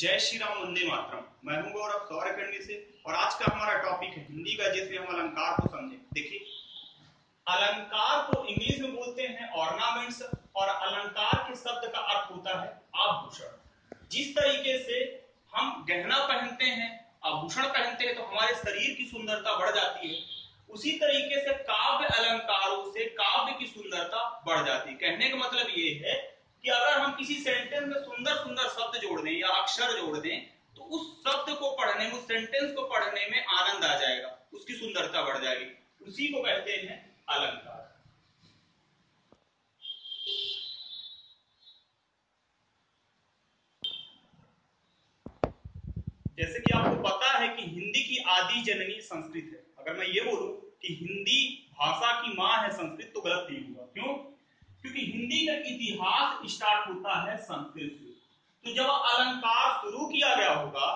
जय श्री राम, वंदे मातरम। मैं हूं गौरव सौर करने से, और आज का हमारा टॉपिक है हिंदी का, जिसमें हम अलंकार को समझें। देखिए, अलंकार को इंग्लिश में बोलते हैं ऑर्नामेंट्स, और अलंकार के शब्द का अर्थ होता है आभूषण। जिस तरीके से हम गहना पहनते हैं, आभूषण पहनते हैं, तो हमारे शरीर की सुंदरता बढ़ जाती है, उसी तरीके से काव्य अलंकारों से काव्य की सुंदरता बढ़ जाती है। कहने का मतलब ये है कि अगर हम किसी सेंटेंस में सुंदर सुंदर शब्द जोड़ दें या अक्षर जोड़ दें, तो उस शब्द को पढ़ने में, उस सेंटेंस को पढ़ने में आनंद आ जाएगा, उसकी सुंदरता बढ़ जाएगी। उसी को कहते हैं अलंकार। जैसे कि आपको पता है कि हिंदी की आदि जननी संस्कृत है। अगर मैं ये बोलूं कि हिंदी भाषा की मां है संस्कृत, तो गलत नहीं होगा। क्यों? क्योंकि हिंदी का इतिहास स्टार्ट होता है संस्कृत से। तो जब अलंकार शुरू किया गया होगा,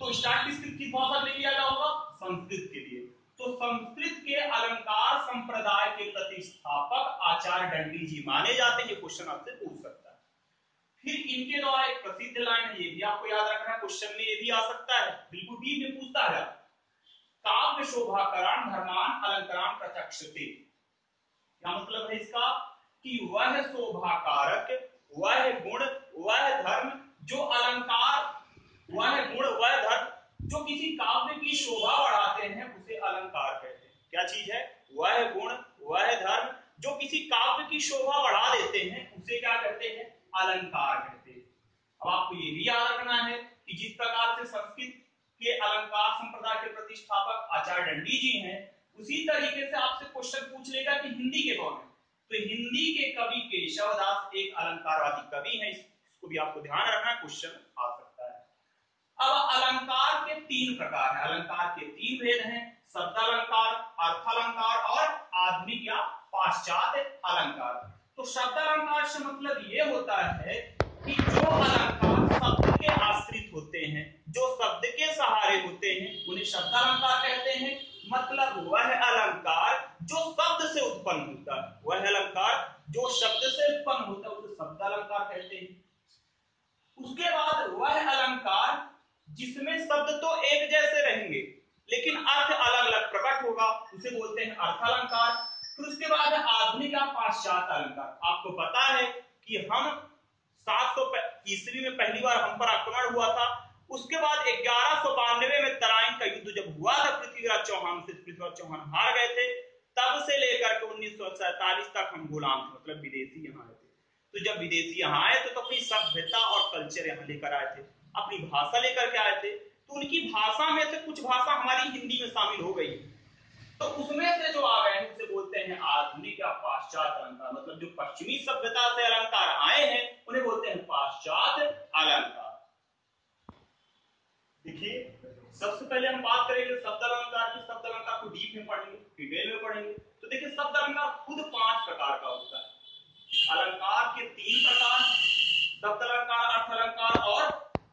तो स्टार्ट किस भाषा के लिए किया गया होगा? संस्कृत के लिए। तो संस्कृत के अलंकार संप्रदाय के प्रतिष्ठापक आचार्य दंडी जी माने जाते हैं। ये क्वेश्चन आपसे पूछ सकता है। फिर इनके द्वारा एक प्रसिद्ध लाइन है, ये भी आपको याद रखना है, क्वेश्चन में ये भी आ सकता है, बिल्कुल भी में पूछता है, काव्य शोभा कारक धर्मान अलंकारान प्रचक्षते। क्या मतलब है इसका? कि वह शोभा कारक, वह गुण, वह धर्म जो अलंकार, वह गुण, वह धर्म जो किसी काव्य की शोभा बढ़ाते हैं, उसे अलंकार कहते हैं। क्या चीज है? वह गुण, वह धर्म जो किसी काव्य की शोभा बढ़ा देते हैं, उसे क्या कहते हैं? अलंकार कहते हैं। अब आपको ये भी याद रखना है कि जिस प्रकार से संस्कृत के अलंकार संप्रदाय के प्रतिष्ठापक आचार्य दंडी जी हैं, उसी तरीके से आपसे क्वेश्चन पूछ लेगा कि हिंदी के कौन है? तो हिंदी के कवि केशवदास एक अलंकारवादी कवि है। इसको भी आपको ध्यान रखना, क्वेश्चन आ सकता है। अब अलंकार के तीन प्रकार हैं, अलंकार के तीन भेद हैं, शब्दालंकार, अर्थालंकार और आधुनिक या पाश्चात्य अलंकार। तो शब्दालंकार से मतलब ये होता है कि जो अलंकार शब्द के आश्रित होते हैं, जो शब्द के सहारे होते हैं, उन्हें शब्दालंकार कहते हैं। मतलब वह अलंकार जो शब्द से उत्पन्न होता है, वह अलंकार जो शब्द से उत्पन्न होता है, उसे शब्द अलंकार कहते हैं। उसके बाद वह अलंकार जिसमें शब्द तो एक जैसे रहेंगे, लेकिन अर्थ अलग अलग प्रकट होगा, उसे बोलते हैं अर्थालंकार। फिर उसके बाद आधुनिक या पाश्चात्य अलंकार। आपको पता है कि हम 700 ईस्वी में पहली बार हम पर आक्रमण हुआ था। उसके बाद 1192 में तराइन का युद्ध जब हुआ था पृथ्वीराज चौहान से, पृथ्वीराज चौहान हार गए थे। तब से लेकर के 1947 तक हम गुलाम थे, मतलब विदेशी यहाँ आए थे। तो जब विदेशी यहाँ आए तो अपनी सभ्यता और कल्चर यहाँ लेकर आए थे, अपनी भाषा लेकर के आए थे। तो उनकी भाषा में से कुछ भाषा हमारी हिंदी में शामिल हो गई, तो उसमें से जो आ गए उसे बोलते हैं आधुनिक या पाश्चात्य अलंकार। मतलब जो पश्चिमी सभ्यता से अलंकार आए हैं, उन्हें बोलते हैं पाश्चात्य अलंकार। देखिए, सबसे पहले हम बात करेंगे शब्दालंकार की। शब्दालंकार को डीप में पढ़ेंगे, डिटेल में पढ़ेंगे। तो देखिए, शब्दालंकार खुद 5 प्रकार का होता है। अलंकार के 3 प्रकार, शब्दालंकार, अर्थालंकार और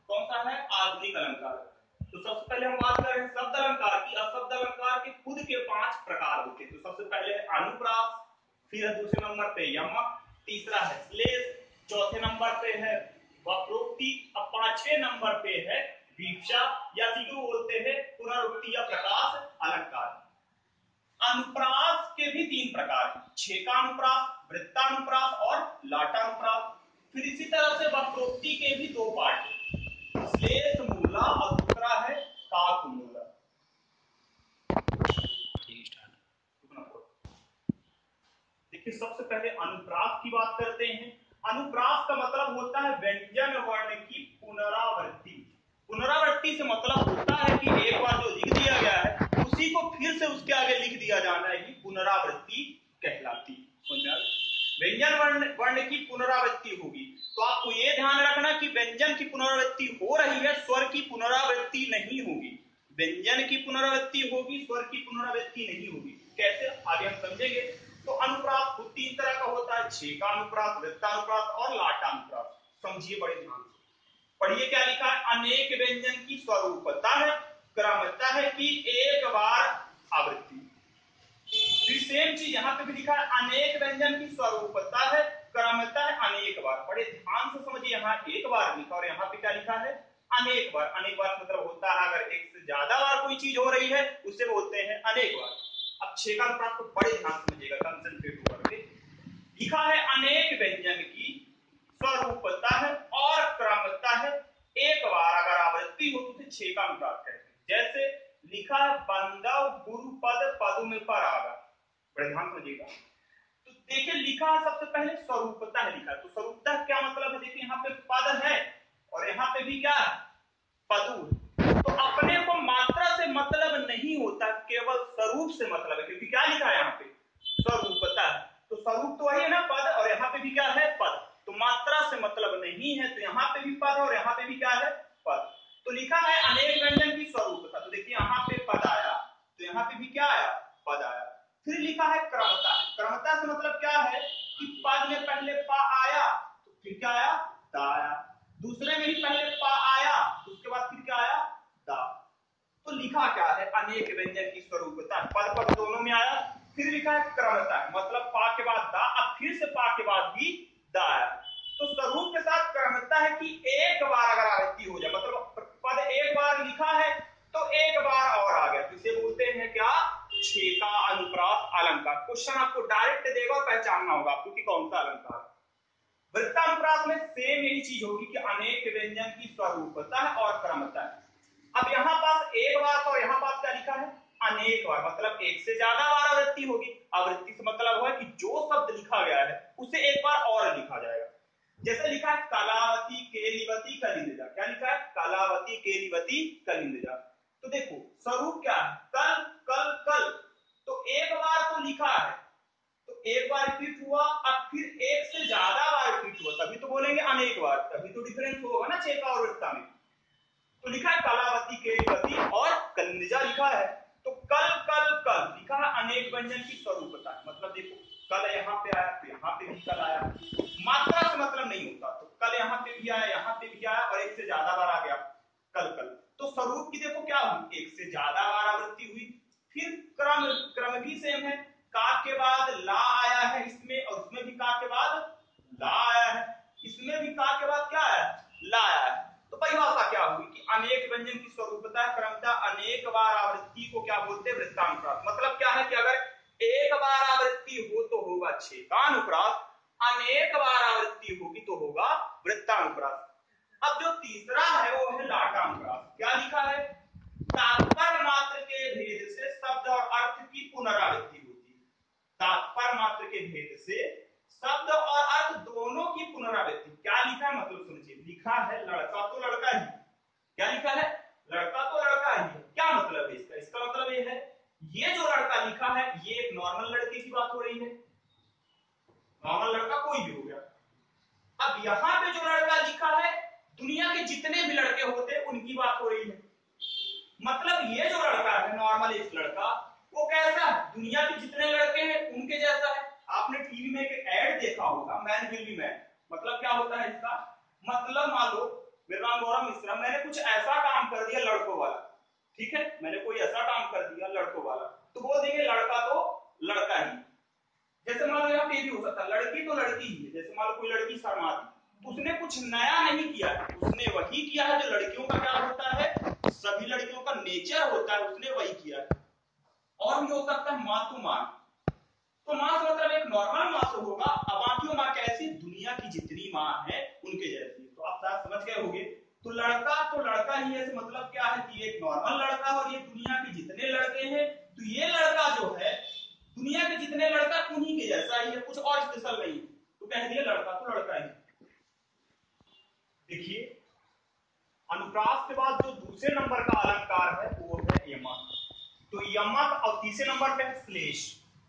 कौन सा है? आधुनिक अलंकार। तो सबसे पहले हम बात करें शब्दालंकार की। शब्दालंकार के खुद के 5 प्रकार होते हैं। तो सबसे पहले अनुप्रास, फिर दूसरे नंबर पे यमक, तीसरा है श्लेष, चौथे नंबर पे है वक्रोक्ति, और 5वें नंबर पे है वीक्षा, या जिसको बोलते हैं पुनरुक्ति या प्रकाश अलंकार। अनुप्रास के भी 3 प्रकार हैं, छेकानुप्रास, वृत्तानुप्रास और लाटानुप्रास। फिर इसी तरह से वक्रोक्ति के भी 2 पार्ट हैं, श्लेष मूला और दूसरा है काक मूला। देखिए, सबसे पहले अनुप्रास की बात करते हैं। अनुप्रास का मतलब होता है व्यंजन वर्ण की पुनरावृत्ति। पुनरावृत्ति से मतलब होता है कि एक बार जो लिख दिया गया है, उसी को फिर से उसके आगे लिख दिया जाना है, कि पुनरावृत्ति कहलाती है। व्यंजन वर्ण की पुनरावृत्ति होगी, तो आपको ये ध्यान रखना कि व्यंजन की पुनरावृत्ति हो रही है, स्वर की पुनरावृत्ति नहीं होगी। व्यंजन की पुनरावृत्ति होगी, स्वर की पुनरावृत्ति नहीं होगी। कैसे, आगे हम समझेंगे। तो अनुप्रास खुद 3 तरह का होता है, छेकानुप्रास, वृत्तानुप्रास और लाटानुप्रास। समझिए बड़े ध्यान से, पढ़िए क्या लिखा है। अनेक व्यंजन की स्वरूपता है, क्रमता है कि एक बार आवृत्ति। फिर सेम चीज यहाँ पे भी लिखा है, अनेक व्यंजन की स्वरूपता है, क्रमता है अनेक बार। बड़े ध्यान से समझिए, यहाँ एक बार लिखा और यहाँ पे क्या लिखा है, अनेक बार, अनेक बार मतलब होता है अगर एक से ज्यादा बार कोई चीज हो रही है उससे बोलते हैं अनेक बार। अब छेकानुप्रास को बड़े ध्यान से समझिएगा, कंसंट्रेट करके। लिखा है अनेक व्यंजन की स्वरूपता है और क्रमता है, एक बार अगर आवृत्ति हो तो छेकानुप्रास कहते हैं। जैसे लिखा है बंदव गुरु पद पदु में पर आगा, बड़े ध्यान से समझिएगा। तो देखिए लिखा सबसे पहले स्वरूपता है लिखा, तो स्वरूपता क्या मतलब है? देखिए यहाँ पे पद है और यहाँ पे भी क्या पदू, तो अपने को मात्रा से मतलब नहीं होता, केवल स्वरूप से मतलब है, क्योंकि क्या लिखा है यहाँ पे स्वरूपता, तो स्वरूप तो वही है ना पद, और यहाँ पे भी क्या है पद, तो मात्रा से मतलब नहीं है, तो यहाँ पे भी पद और यहाँ पे भी क्या है पद। तो लिखा है अनेक व्यंजन की स्वरूपता, तो देखिए यहाँ पे पद आया, तो यहाँ पे भी क्या आया पद आया। फिर लिखा है क्रमता, क्रमता से मतलब क्या है कि पद में पहले पा आया तो फिर क्या आया दा आया, दूसरे में ही पहले पा आया उसके बाद फिर क्या आया दा। तो लिखा क्या है अनेक व्यंजन की स्वरूपता, पद पद दोनों में आया। फिर लिखा है क्रमता मतलब पा के बाद दा, अब फिर से पा के बाद भी दा आया। तो स्वरूप के साथ क्रमता है कि एक बार अगर आवृत्ति हो जाए, मतलब पद एक बार लिखा है तो एक बार और आ गया, तो इसे बोलते हैं क्या छेकानुप्रास अलंकार। क्वेश्चन आपको डायरेक्ट देगा और पहचानना होगा आपको कि कौन सा अलंकार। वृत्तानुप्रास में सेम यही चीज होगी कि अनेक व्यंजन की स्वरूपता है और क्रमता है। अब यहाँ पास एक बार और यहाँ पास क्या लिखा है अनेक बार, मतलब एक से ज्यादा बार आवृत्ति होगी। आवृत्ति से मतलब हुआ कि जो शब्द लिखा गया है उसे एक बार और लिखा जाएगा। जैसे लिखा है कलावती केलिवती कलिंदजा, क्या लिखा है कलावती केलिवती कलिंदजा, तो देखो स्वरूप क्या है कल कल कल, तो एक बार तो लिखा है तो एक बार रिपीट हुआ, अब फिर एक से ज्यादा बार रिपीट हुआ तभी तो बोलेंगे अनेक बार, तभी तो डिफरेंस होगा ना छेका और वृत्ता में। तो लिखा है कलावती केलिवती और कलिंदजा लिखा है, तो कल कल कल लिखा है अनेक व्यंजन की स्वरूपता, मतलब देखो कल यहाँ पे आया तो यहाँ पे भी कल आया, मात्रा से मतलब नहीं होता, तो कल यहाँ पे भी आया और एक से ज्यादा बार आ गया कल कल। तो स्वरूप की देखो क्या हुई एक से ज्यादा बार आवृत्ति हुई। फिर क्रम, क्रम भी सेम है, का के बाद ला आया है इसमें और उसमें भी का के बाद ला आया है, इसमें भी का के बाद क्या है ला आया है। तो परिभाषा क्या हुई कि अनेक व्यंजन की स्वरूपता क्रमता अनेक बार आवृत्ति को क्या बोलते हैं वृत्तानुप्रास। मतलब क्या है कि अगर एक बार आवृत्ति हो तो होगा छेकानुप्रास, अनेक बार आवृत्ति होगी तो होगा वृत्तानुप्रास। अब जो तीसरा है वो है लाटानुप्रास, क्या लिखा है तात्पर्य मात्र के भेद से शब्द और अर्थ की पुनरावृत्ति होती है, तात्पर्य मात्र के भेद से शब्द और अर्थ दोनों की पुनरावृत्ति। क्या लिखा है मतलब समझिए, लिखा है लड़का तो लड़का ही, क्या लिखा है लड़का तो लड़का ही, क्या मतलब है इसका? इसका मतलब ये है ये जो लड़का लिखा है ये एक नॉर्मल लड़के की बात हो रही है, नॉर्मल लड़का कोई भी हो गया। अब यहाँ पे जो लड़का लिखा है दुनिया के जितने भी लड़के होते हैं उनकी बात हो रही है, मतलब ये जो लड़का है नॉर्मल इस लड़का वो कैसा है दुनिया के जितने लड़के हैं उनके जैसा है। आपने टीवी में एक ऐड देखा होगा मैन विल बी मैन, मतलब क्या होता है इसका मतलब मान लो मेरा नाम गौरव मिश्रा, मैंने कुछ ऐसा काम कर दिया लड़कों वाला, ठीक है मैंने कोई ऐसा काम कर दिया लड़कों वाला, तो बोल देंगे लड़का तो लड़का ही। जैसे मान लो यहाँ पे भी हो सकता है लड़की तो लड़की ही है, जैसे मान लो कोई लड़की शर्माती तो उसने कुछ नया नहीं किया है, उसने वही किया है जो लड़कियों का क्या होता है सभी लड़कियों का नेचर होता है, उसने वही किया है। और भी हो सकता है माँ तो माँ, तो माँ से मतलब एक नॉर्मल माँ से होगा, अब बाकी माँ कैसी दुनिया की जितनी माँ है उनके जैसी, तो आप साथ समझ गए होंगे। तो लड़का ही है मतलब क्या है कि एक नॉर्मल लड़का और ये दुनिया के जितने लड़के हैं, तो ये लड़का जो है दुनिया के जितने लड़का उन्हीं के जैसा ही है, कुछ और स्पेशल नहीं है, तो कह दिया लड़का तो लड़का ही। देखिए अनुप्रास के बाद जो दूसरे नंबर का अलंकार है वो है यमक, तो यमक और तीसरे नंबर पे श्लेष।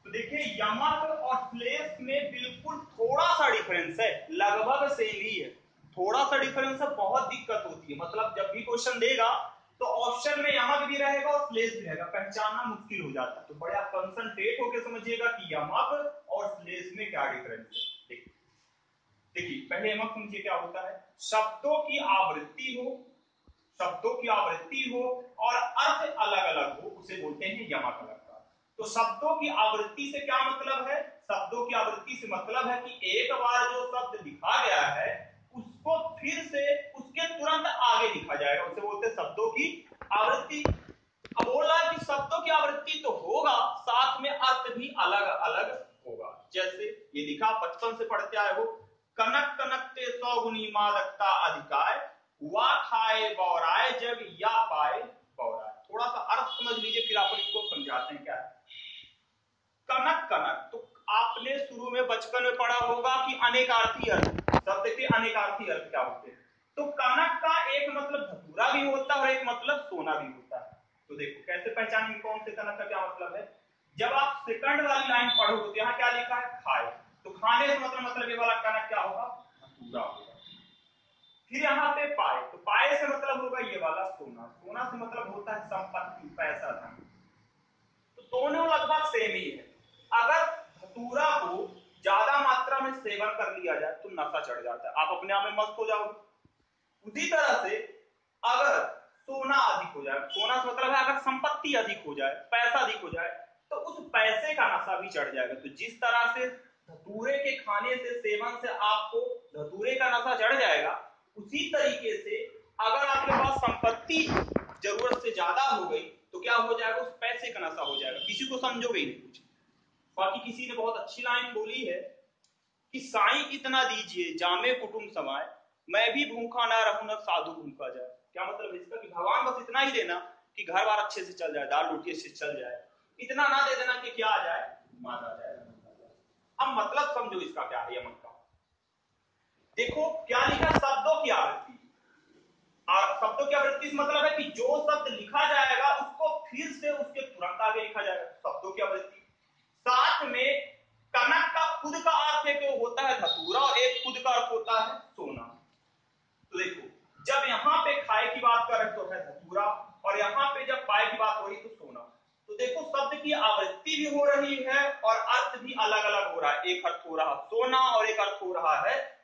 तो देखिए यमक और श्लेष में बिल्कुल थोड़ा सा डिफरेंस है, लगभग सेम ही है, थोड़ा सा डिफरेंस है, बहुत दिक्कत होती है, मतलब जब भी क्वेश्चन देगा तो ऑप्शन में यमक भी रहेगा और श्लेष भी रहेगा, पहचानना मुश्किल हो जाता है। तो बड़ा कंसंट्रेट होकर समझिएगा कि यमक और श्लेष में क्या डिफरेंस है। देखिए पहले यमक समझिए क्या होता है, शब्दों की आवृत्ति हो, शब्दों की आवृत्ति हो और अर्थ अलग अलग हो उसे बोलते हैं यमक अलग। तो शब्दों की आवृत्ति से क्या मतलब है? शब्दों की आवृत्ति से मतलब है कि एक बार जो शब्द लिखा गया है उसको फिर से उसके तुरंत आगे लिखा जाएगा, शब्दों की आवृत्ति। अब बोल रहा है कि शब्दों की आवृत्ति तो होगा, साथ में अर्थ भी अलग अलग होगा। जैसे ये लिखा, बचपन से पढ़ते आए हो, कनक कनकते सौगुनी मादकता अधिकाय, वा खाए बौराय जग या पाए बौराय। थोड़ा सा अर्थ समझ लीजिए, फिर आप इसको समझाते हैं क्या है। कनक कनक तो आपने शुरू में बचपन में पढ़ा होगा कि अनेकार्थी अर्थ, शब्द के अनेकार्थी अर्थ क्या होते हैं। तो कनक का एक मतलब धतूरा भी होता है और एक मतलब सोना भी होता है। तो देखो कैसे पहचानेंगे कौन से कनक का क्या मतलब है। जब आप सेकंड वाली लाइन पढ़ोगे तो यहाँ क्या लिखा है, खाए। तो खाने से मतलब ये वाला कनक क्या होगा, धतूरा होगा। फिर यहाँ पे पाए, तो पाए से मतलब होगा ये वाला सोना। सोना से मतलब होता है संपत्ति, पैसा, धन। तो दोनों लगभग सेम ही है। अगर धतूरा को ज्यादा मात्रा में सेवन कर लिया जाए तो नशा चढ़ जाता है, आप अपने आप में मस्त हो जाओगे। उसी तरह से अगर सोना अधिक हो जाए, सोना से मतलब है अगर संपत्ति अधिक हो जाए, पैसा अधिक हो जाए, तो उस पैसे का नशा भी चढ़ जाएगा। तो जिस तरह से धतूरे के खाने से, सेवन से आपको धतूरे का नशा चढ़ जाएगा, उसी तरीके से अगर आपके पास संपत्ति जरूरत से ज्यादा हो गई तो क्या हो जाएगा, उस पैसे का नशा हो जाएगा। किसी को समझोगे ही नहीं कुछ। बाकी किसी ने बहुत अच्छी लाइन बोली है कि साई इतना दीजिए जामे कुटुंब समाए, मैं भी भूखा ना रहूं ना साधु भूखा जाए। क्या मतलब है इसका कि भगवान बस इतना ही देना कि घर बार अच्छे से चल जाए, दाल रोटी अच्छे से चल जाए, इतना ना दे देना कि क्या आ जाए, मात आ जाए। अब मतलब समझो इसका क्या है, यमक का। देखो क्या लिखा, शब्दों की आवृत्ति। शब्दों की आवृत्ति मतलब है कि जो शब्द लिखा जाएगा उसको फिर से उसके तुरंत आगे लिखा जाएगा, शब्दों की आवृत्ति। साथ में कनक का खुद का अर्थ एक होता है धतूरा और एक खुद का अर्थ होता है सोना। तो देखो जब यहाँ पे खाए की बात करें तो है धतूरा, और यहाँ पे जब पाए की बात हो रही तो सोना। तो देखो शब्द की आवृत्ति भी हो रही है और अर्थ भी अलग अलग हो रहा है। एक अर्थ हो रहा सोना और एक अर्थ हो रहा है